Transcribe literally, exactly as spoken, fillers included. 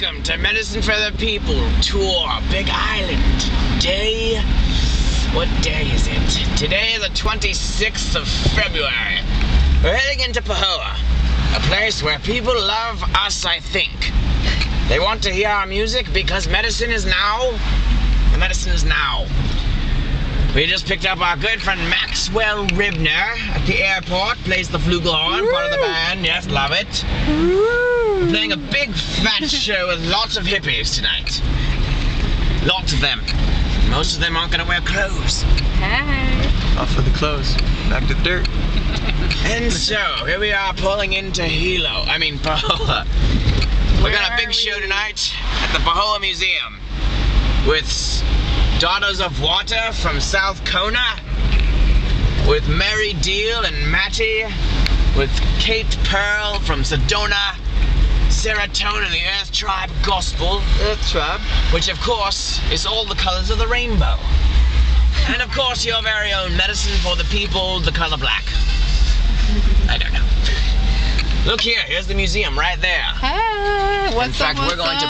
Welcome to Medicine for the People tour, Big Island. Day, what day is it? Today, the twenty-sixth of February. We're heading into Pahoa, a place where people love us, I think. They want to hear our music because medicine is now. The medicine is now. We just picked up our good friend Maxwell Ribner at the airport, plays the flugelhorn, part of the band. Yes, love it. We're playing a big fat show with lots of hippies tonight. Lots of them. Most of them aren't gonna wear clothes. Hey. Off with the clothes, back to the dirt. And so, here we are pulling into Hilo, I mean Pahoa. We got a big show tonight at the Pahoa Museum with Daughters of Water from South Kona, with Mary Deal and Matty, with Kate Pearl from Sedona, Serotonin, the Earth Tribe gospel. Earth Tribe. Which of course is all the colors of the rainbow. And of course your very own medicine for the people, the color black. I don't know. Look here, here's the museum right there. Hey, what's up? In fact, we're going to